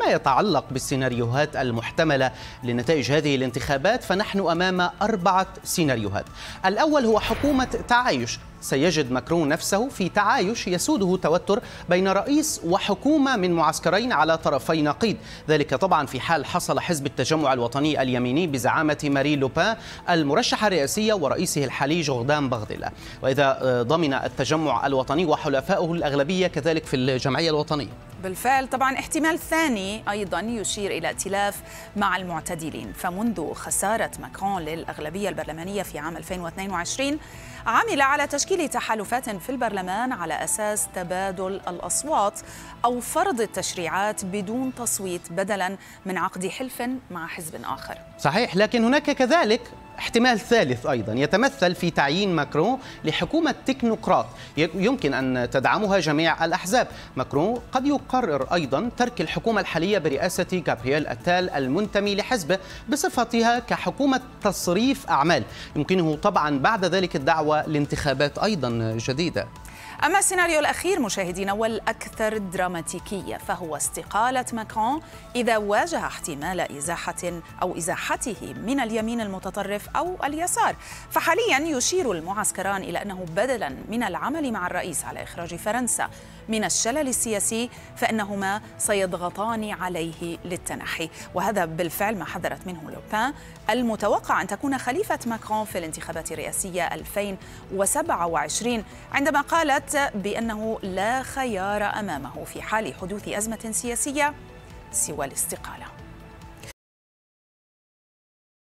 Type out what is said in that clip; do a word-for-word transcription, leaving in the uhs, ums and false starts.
فيما يتعلق بالسيناريوهات المحتملة لنتائج هذه الانتخابات، فنحن أمام أربعة سيناريوهات. الأول هو حكومة تعايش، سيجد ماكرون نفسه في تعايش يسوده توتر بين رئيس وحكومة من معسكرين على طرفي نقيض، ذلك طبعا في حال حصل حزب التجمع الوطني اليميني بزعامة ماري لوبان المرشحة الرئاسية ورئيسه الحالي جوردان باغديلا، وإذا ضمن التجمع الوطني وحلفائه الأغلبية كذلك في الجمعية الوطنية. بالفعل طبعا احتمال ثاني أيضا يشير إلى ائتلاف مع المعتدلين، فمنذ خسارة ماكرون للأغلبية البرلمانية في عام ألفين واثنين وعشرين عمل على تشكيل تحالفات في البرلمان على أساس تبادل الأصوات أو فرض التشريعات بدون تصويت بدلا من عقد حلف مع حزب آخر. صحيح، لكن هناك كذلك احتمال ثالث أيضا يتمثل في تعيين ماكرون لحكومة تكنوقراط يمكن أن تدعمها جميع الأحزاب. ماكرون قد يقرر أيضا ترك الحكومة الحالية برئاسة غابرييل أتال المنتمي لحزبه بصفتها كحكومة تصريف أعمال، يمكنه طبعا بعد ذلك الدعوة لانتخابات أيضا جديدة. أما السيناريو الأخير مشاهدينا والأكثر دراماتيكية فهو استقالة ماكرون إذا واجه احتمال إزاحة أو إزاحته من اليمين المتطرف أو اليسار، فحاليا يشير المعسكران إلى أنه بدلا من العمل مع الرئيس على إخراج فرنسا من الشلل السياسي فإنهما سيضغطان عليه للتنحي، وهذا بالفعل ما حذرت منه لوبان المتوقع أن تكون خليفة ماكرون في الانتخابات الرئاسية ألفين وسبعة وعشرين عندما قالت بأنه لا خيار أمامه في حال حدوث أزمة سياسية سوى الاستقالة.